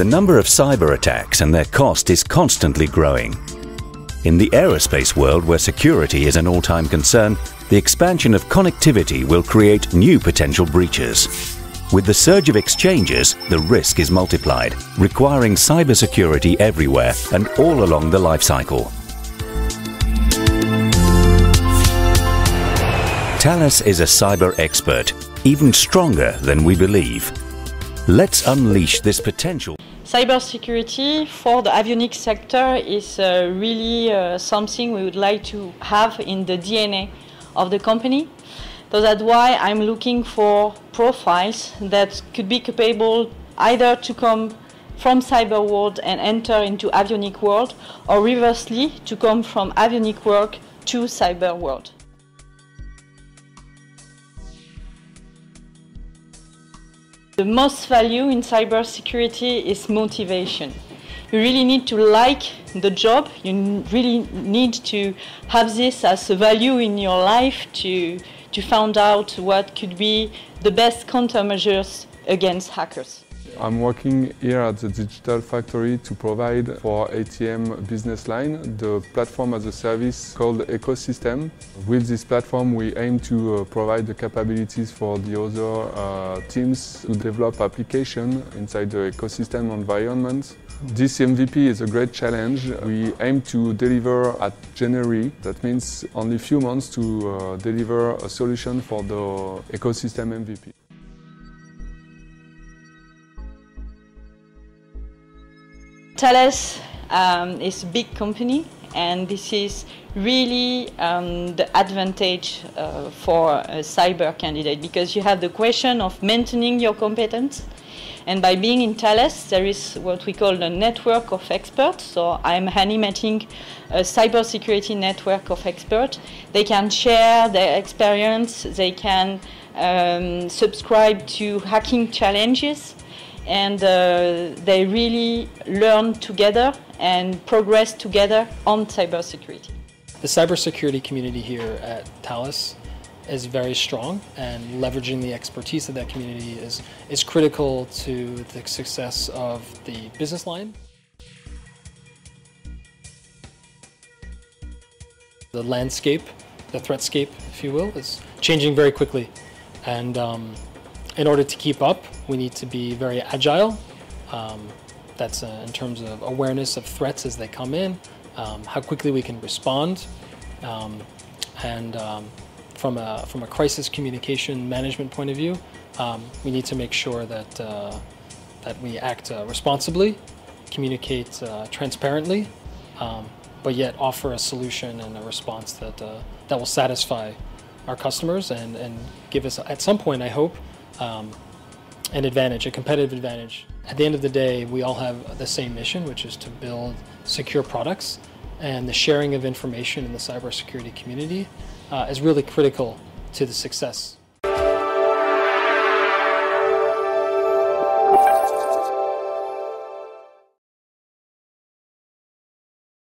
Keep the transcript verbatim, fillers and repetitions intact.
The number of cyber attacks and their cost is constantly growing. In the aerospace world, where security is an all-time concern, the expansion of connectivity will create new potential breaches. With the surge of exchanges, the risk is multiplied, requiring cybersecurity everywhere and all along the life cycle. Thales is a cyber expert, even stronger than we believe. Let's unleash this potential. Cybersecurity for the avionics sector is uh, really uh, something we would like to have in the D N A of the company. So that's why I'm looking for profiles that could be capable either to come from cyber world and enter into avionic world, or reversely, to come from avionic work to cyber world. The most value in cybersecurity is motivation. You really need to like the job, you really need to have this as a value in your life to to find out what could be the best countermeasures against hackers. I'm working here at the Digital Factory to provide for A T M business line the platform as a service called Ecosystem. With this platform we aim to uh, provide the capabilities for the other uh, teams to develop applications inside the ecosystem environment. This M V P is a great challenge. We aim to deliver at January. That means only a few months to uh, deliver a solution for the Ecosystem M V P. Thales um, is a big company, and this is really um, the advantage uh, for a cyber candidate, because you have the question of maintaining your competence, and by being in Thales there is what we call a network of experts. So I'm animating a cybersecurity network of experts. They can share their experience, they can um, subscribe to hacking challenges, and uh, they really learn together and progress together on cybersecurity. The cybersecurity community here at Thales is very strong, and leveraging the expertise of that community is, is critical to the success of the business line. The landscape, the threatscape, if you will, is changing very quickly, and um, in order to keep up, we need to be very agile. Um, that's uh, in terms of awareness of threats as they come in, um, how quickly we can respond, um, and um, from a from a crisis communication management point of view, um, we need to make sure that uh, that we act uh, responsibly, communicate uh, transparently, um, but yet offer a solution and a response that uh, that will satisfy our customers and and give us, at some point, I hope, Um, an advantage, a competitive advantage. At the end of the day, we all have the same mission, which is to build secure products, and the sharing of information in the cybersecurity community uh, is really critical to the success.